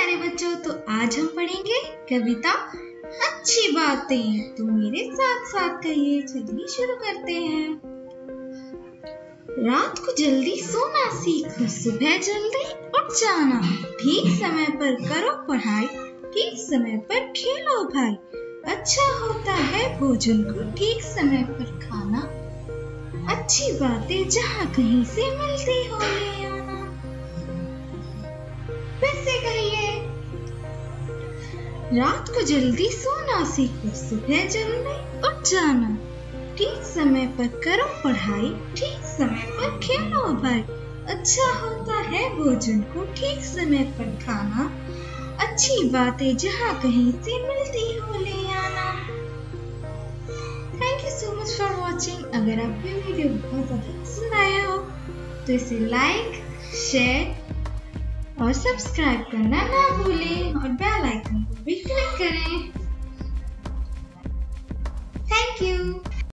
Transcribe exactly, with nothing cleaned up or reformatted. प्यारे बच्चों, तो आज हम पढ़ेंगे कविता अच्छी बातें। तो मेरे साथ साथ कहिए, चलिए शुरू करते हैं। रात को जल्दी सोना सीखो, सुबह जल्दी उठ जाना, ठीक समय पर करो पढ़ाई, ठीक समय पर खेलो भाई, अच्छा होता है भोजन को ठीक समय पर खाना, अच्छी बातें जहाँ कहीं से मिलती हो ले आना। वैसे कहिए, रात को जल्दी सोना सीखो, सुबह जल्दी उठ जाना, ठीक समय पर करो पढ़ाई, ठीक समय पर खेलो भाई, अच्छा होता है भोजन को ठीक समय पर खाना, अच्छी बातें जहाँ कहीं से मिलती हो ले आना। Thank you so much for watching. अगर आपको ये वीडियो बहुत ज्यादा पसंद आया हो तो इसे लाइक, शेयर और सब्सक्राइब करना ना भूलें और बेल आइकन को भी क्लिक करें। Thank you.